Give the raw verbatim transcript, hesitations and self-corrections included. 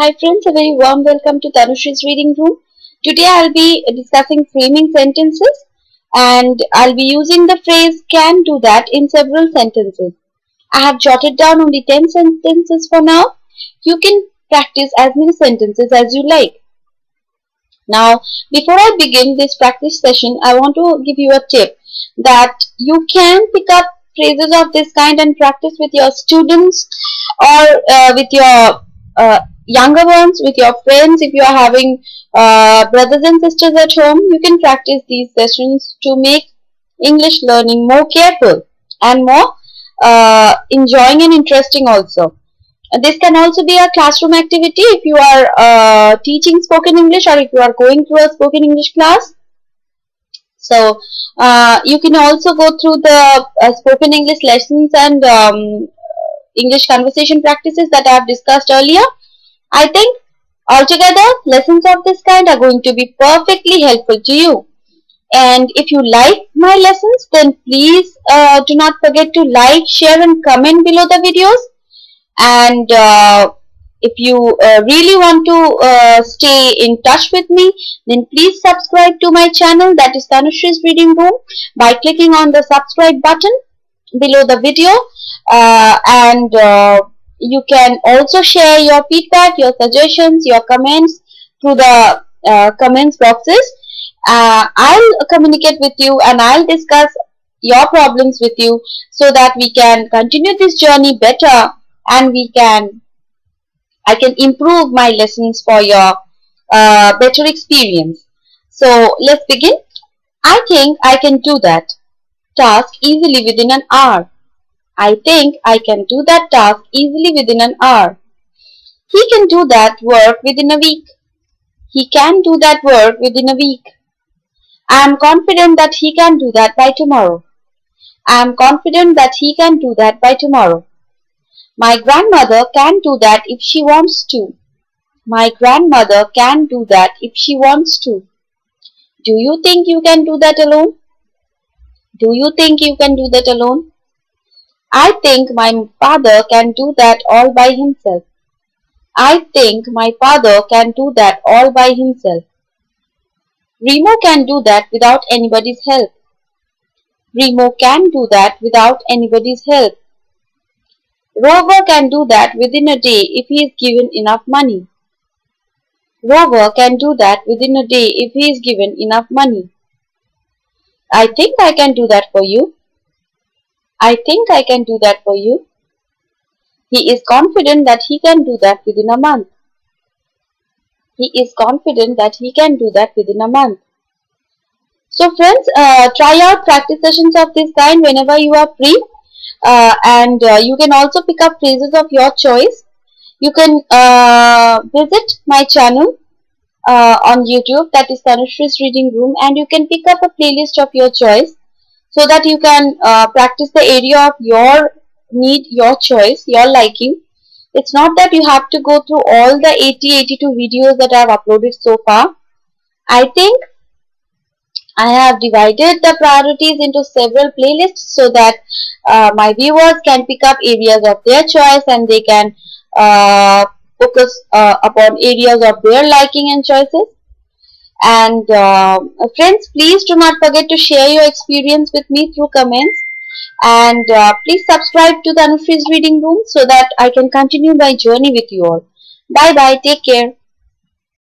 Hi friends, a very warm welcome to Tanusree's Reading Room. Today I will be discussing framing sentences, and I will be using the phrase "can do that" in several sentences. I have jotted down only ten sentences for now. You can practice as many sentences as you like. Now, before I begin this practice session, I want to give you a tip that you can pick up phrases of this kind and practice with your students or uh, with your uh, younger ones, with your friends. If you are having uh, brothers and sisters at home, you can practice these sessions to make English learning more careful and more uh, enjoying and interesting also. And this can also be a classroom activity if you are uh, teaching spoken English or if you are going through a spoken English class. So uh, you can also go through the uh, spoken English lessons and um, English conversation practices that I have discussed earlier. I think altogether lessons of this kind are going to be perfectly helpful to you. And if you like my lessons, then please uh, do not forget to like, share and comment below the videos. And uh, if you uh, really want to uh, stay in touch with me, then please subscribe to my channel, that is Tanusree's Reading Room, by clicking on the subscribe button below the video. Uh, and uh, you can also share your feedback, your suggestions, your comments through the uh, comments boxes. Uh, I'll communicate with you and I'll discuss your problems with you so that we can continue this journey better and we can, I can improve my lessons for your uh, better experience. So let's begin. I think I can do that task easily within an hour. I think I can do that task easily within an hour. He can do that work within a week. He can do that work within a week. I am confident that he can do that by tomorrow. I am confident that he can do that by tomorrow. My grandmother can do that if she wants to. My grandmother can do that if she wants to. Do you think you can do that alone? Do you think you can do that alone? I think my father can do that all by himself. I think my father can do that all by himself. Remo can do that without anybody's help. Remo can do that without anybody's help. Rover can do that within a day if he is given enough money. Rover can do that within a day if he is given enough money. I think I can do that for you. I think I can do that for you. He is confident that he can do that within a month. He is confident that he can do that within a month. So friends, uh, try out practice sessions of this kind whenever you are free. Uh, and uh, you can also pick up phrases of your choice. You can uh, visit my channel uh, on YouTube, that is Tanusree's Reading Room. And you can pick up a playlist of your choice, so that you can uh, practice the area of your need, your choice, your liking. It's not that you have to go through all the eighty, eighty-two videos that I have uploaded so far. I think I have divided the priorities into several playlists so that uh, my viewers can pick up areas of their choice and they can uh, focus uh, upon areas of their liking and choices. And uh, friends, please do not forget to share your experience with me through comments, and uh, please subscribe to Tanusree's Reading Room so that I can continue my journey with you all. Bye bye, take care.